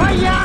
哎呀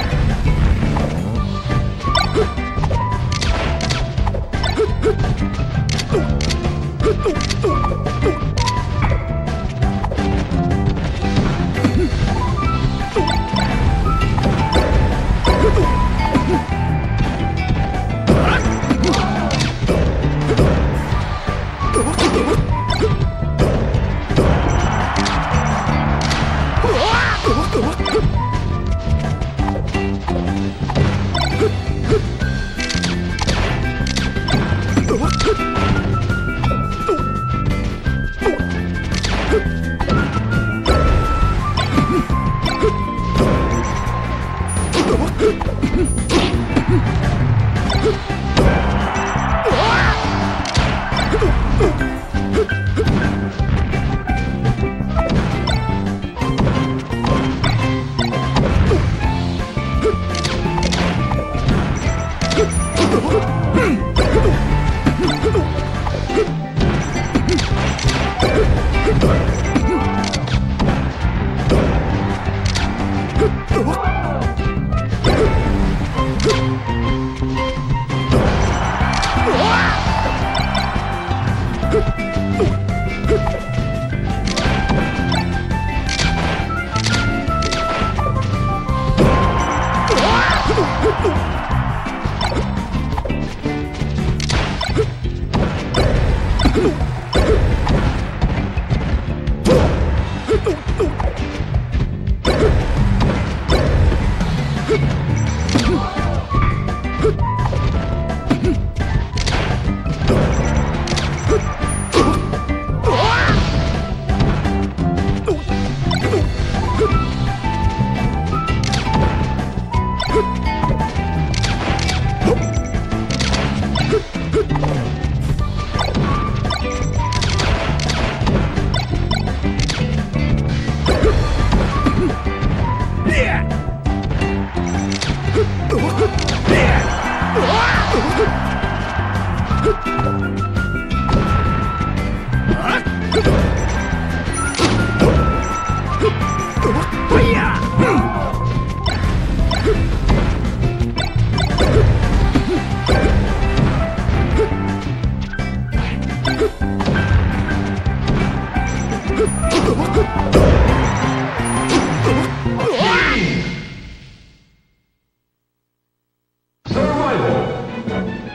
！Survival!